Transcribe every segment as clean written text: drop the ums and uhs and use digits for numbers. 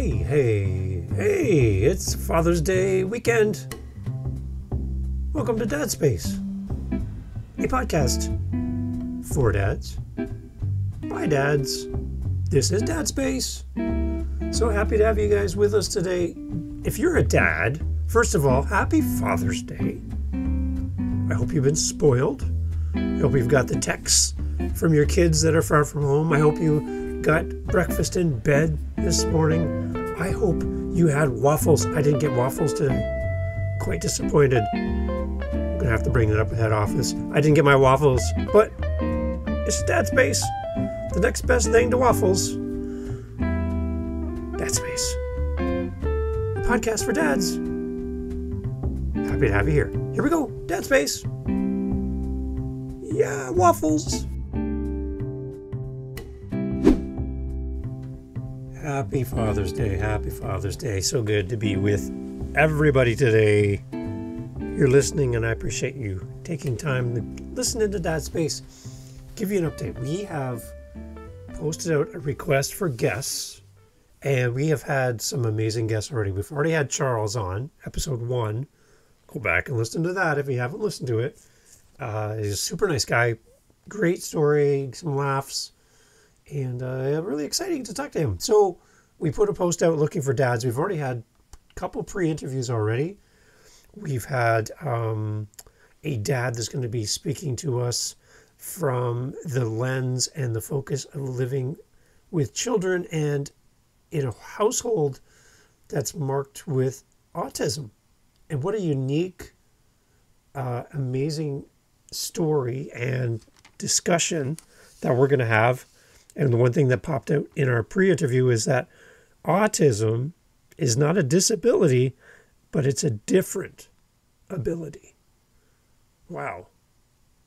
Hey, it's Father's Day weekend. Welcome to Dad Space, a podcast for dads, by dads. This is Dad Space. So happy to have you guys with us today. If you're a dad, first of all, happy Father's Day. I hope you've been spoiled. I hope you've got the texts from your kids that are far from home. I hope you got breakfast in bed this morning. I hope you had waffles. I didn't get waffles today. Quite disappointed. I'm gonna have to bring that up in head office. I didn't get my waffles, but it's Dad Space. The next best thing to waffles. Dad Space. A podcast for dads. Happy to have you here. Here we go. Dad Space. Yeah, waffles. Happy Father's Day. Happy Father's Day. So good to be with everybody today. You're listening, and I appreciate you taking time to listen into Dad Space. Give you an update. We have posted out a request for guests, and we have had some amazing guests already. We've already had Charles on episode 1. Go back and listen to that if you haven't listened to it. He's a super nice guy. Great story, some laughs, and really exciting to talk to him. So we put a post out looking for dads. We've already had a couple pre-interviews already. We've had a dad that's going to be speaking to us from the lens and the focus of living with children and in a household that's marked with autism. And what a unique, amazing story and discussion that we're going to have. And the one thing that popped out in our pre-interview is that autism is not a disability, but it's a different ability. Wow.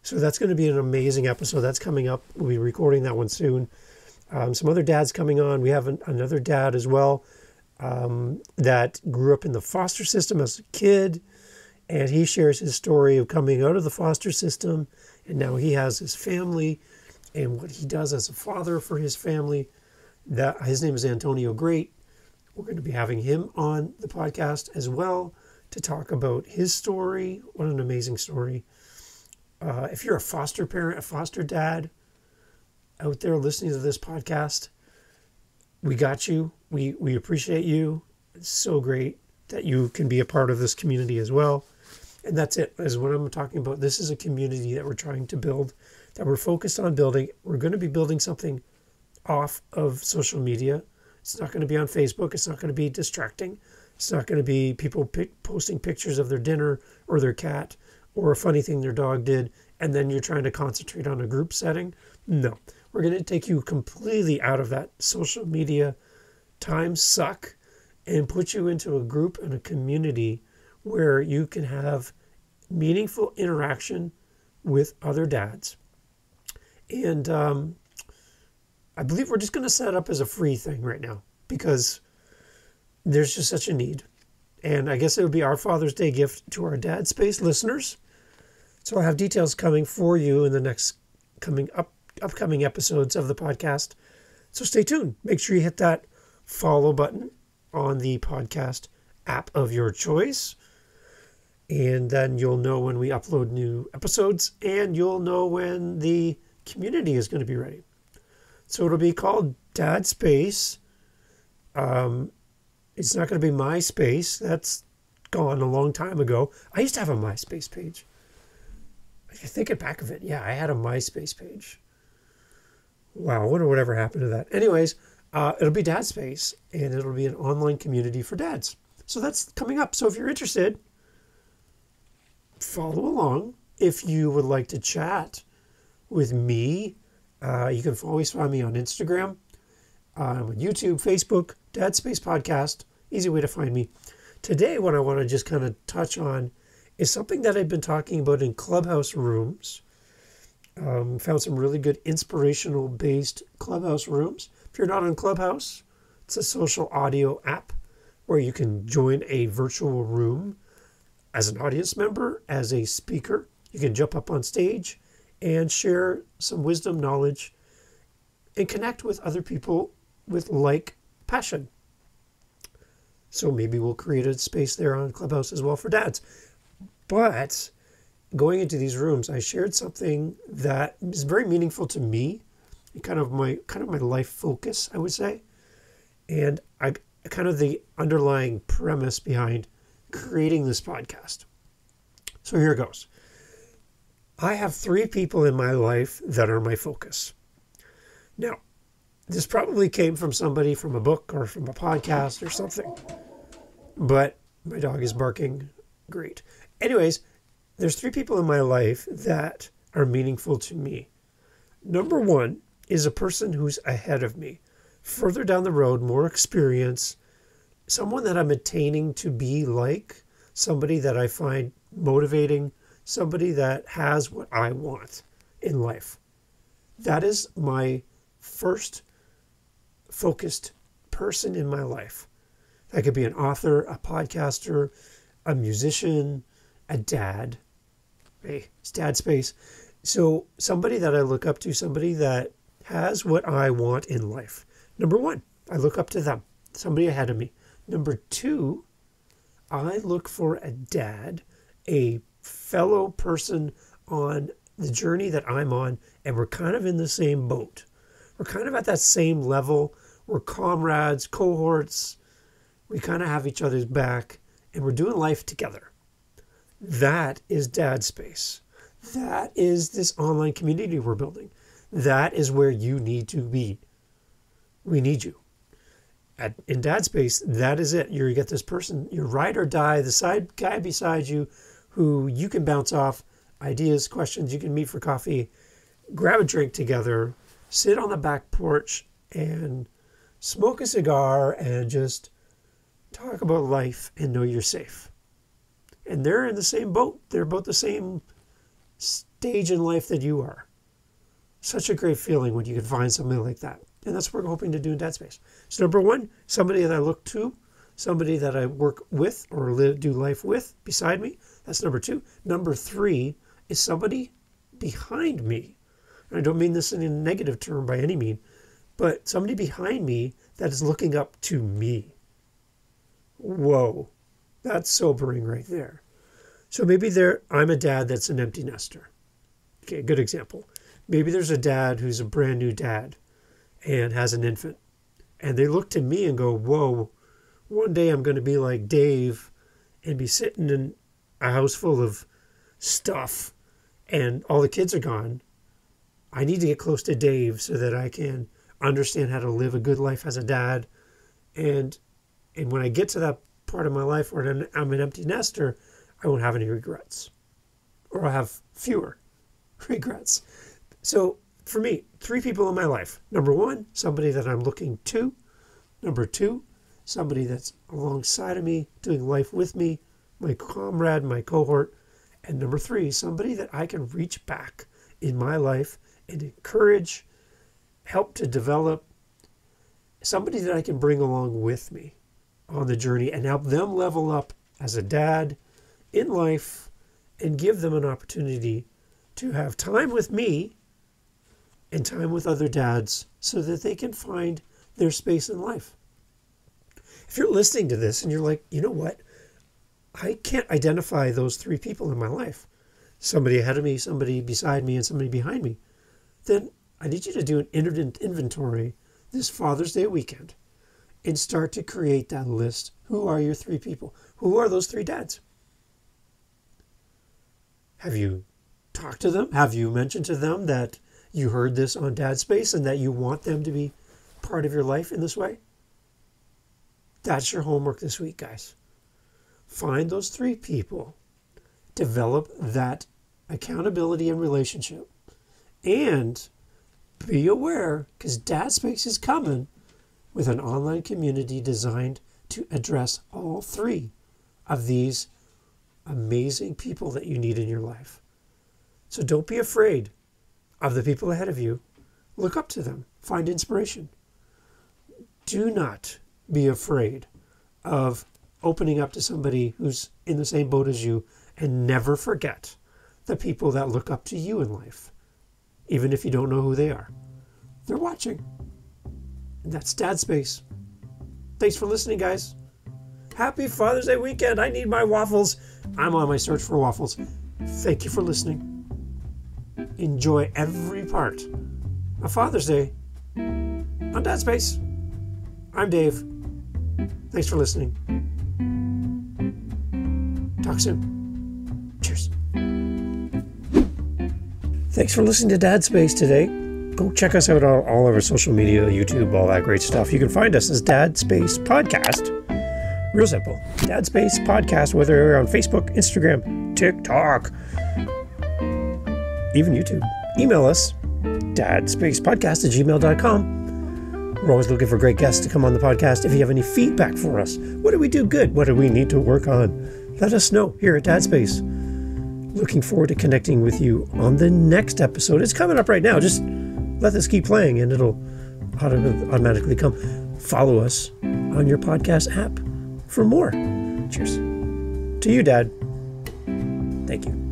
So that's going to be an amazing episode. That's coming up. We'll be recording that one soon. Some other dads coming on. We have another dad as well that grew up in the foster system as a kid. And he shares his story of coming out of the foster system. And now he has his family and what he does as a father for his family. His name is Antonio Great. We're going to be having him on the podcast as well to talk about his story. What an amazing story. If you're a foster parent, a foster dad out there listening to this podcast, we got you. We appreciate you. It's so great that you can be a part of this community as well. And that's it, is what I'm talking about. This is a community that we're trying to build, that we're focused on building. We're going to be building something off of social media. It's not going to be on Facebook. It's not going to be distracting. It's not going to be people posting pictures of their dinner or their cat or a funny thing their dog did, and then you're trying to concentrate on a group setting. No, we're going to take you completely out of that social media time suck and put you into a group and a community where you can have meaningful interaction with other dads. And I believe we're just going to set it up as a free thing right now because there's just such a need. And I guess it would be our Father's Day gift to our Dad Space listeners. So I'll have details coming for you in the next upcoming episodes of the podcast. So stay tuned. Make sure you hit that follow button on the podcast app of your choice. And then you'll know when we upload new episodes. And you'll know when the community is going to be ready. So it'll be called Dad Space. It's not going to be MySpace. That's gone a long time ago. I used to have a MySpace page. I think back of it. Yeah, I had a MySpace page. Wow, I wonder whatever happened to that. Anyways, it'll be Dad Space, and it'll be an online community for dads. So that's coming up. So if you're interested, follow along. If you would like to chat with me, you can always find me on Instagram, on YouTube, Facebook, Dad Space Podcast. Easy way to find me. Today, what I want to just kind of touch on is something that I've been talking about in Clubhouse rooms. Found some really good inspirational-based Clubhouse rooms. If you're not on Clubhouse, it's a social audio app where you can join a virtual room as an audience member, as a speaker. You can jump up on stage and share some wisdom, knowledge, and connect with other people with like passion. So maybe we'll create a space there on Clubhouse as well for dads. But going into these rooms, I shared something that is very meaningful to me, kind of my life focus, I would say, and the underlying premise behind creating this podcast. So here it goes. I have three people in my life that are my focus. Now, this probably came from somebody from a book or from a podcast or something, but my dog is barking. Great. Anyways, there's three people in my life that are meaningful to me. Number one is a person who's ahead of me, further down the road, more experience, someone that I'm attaining to be like, somebody that I find motivating, somebody that has what I want in life. That is my first focused person in my life. That could be an author, a podcaster, a musician, a dad. Hey, it's Dad Space. So somebody that I look up to, somebody that has what I want in life. Number one, I look up to them, somebody ahead of me. Number two, I look for a dad, a fellow person on the journey that I'm on, and we're kind of in the same boat. We're kind of at that same level. We're comrades, cohorts. We kind of have each other's back, and we're doing life together. That is Dad Space. That is this online community we're building. That is where you need to be. We need you. In Dad Space, that is it. You get this person, your ride or die, the side guy beside you who you can bounce off ideas, questions. You can meet for coffee, grab a drink together, sit on the back porch and smoke a cigar and just talk about life and know you're safe. And they're in the same boat. They're both the same stage in life that you are. Such a great feeling when you can find something like that. And that's what we're hoping to do in Dad Space. So number one, somebody that I look to, somebody that I work with or do life with beside me. That's number two. Number three is somebody behind me. And I don't mean this in a negative term by any means, but somebody behind me that is looking up to me. Whoa, that's sobering right there. So maybe I'm a dad that's an empty nester. Okay, good example. Maybe there's a dad who's a brand new dad and has an infant. And they look to me and go, whoa, one day I'm going to be like Dave and be sitting in a house full of stuff and all the kids are gone. I need to get close to Dave so that I can understand how to live a good life as a dad. And when I get to that part of my life where I'm an empty nester, I won't have any regrets, or I'll have fewer regrets. So for me, three people in my life. Number one, somebody that I'm looking to. Number two, somebody that's alongside of me, doing life with me, my comrade, my cohort. And number three, somebody that I can reach back in my life and encourage, help to develop, somebody that I can bring along with me on the journey and help them level up as a dad in life and give them an opportunity to have time with me and time with other dads so that they can find their space in life. If you're listening to this and you're like, you know what? I can't identify those three people in my life, somebody ahead of me, somebody beside me, and somebody behind me, then I need you to do an inventory this Father's Day weekend and start to create that list. Who are your three people? Who are those three dads? Have you talked to them? Have you mentioned to them that you heard this on Dad Space and that you want them to be part of your life in this way? That's your homework this week, guys. Find those three people, develop that accountability and relationship, and be aware, because Dad Space is coming with an online community designed to address all three of these amazing people that you need in your life. So don't be afraid of the people ahead of you. Look up to them. Find inspiration. Do not be afraid of opening up to somebody who's in the same boat as you, and never forget the people that look up to you in life, even if you don't know who they are. They're watching. And that's Dad Space. Thanks for listening, guys. Happy Father's Day weekend. I need my waffles. I'm on my search for waffles. Thank you for listening. Enjoy every part of Father's Day on Dad Space. I'm Dave. Thanks for listening. Talk soon. Cheers. Thanks for listening to Dad Space today. Go check us out on all of our social media, YouTube, all that great stuff. You can find us as Dad Space Podcast. Real simple. Dad Space Podcast, whether you're on Facebook, Instagram, TikTok, even YouTube. Email us, dadspacepodcast@gmail.com. We're always looking for great guests to come on the podcast. If you have any feedback for us, what do we do good? What do we need to work on? Let us know here at Dad Space. Looking forward to connecting with you on the next episode. It's coming up right now. Just let this keep playing and it'll automatically come. Follow us on your podcast app for more. Cheers. To you, Dad. Thank you.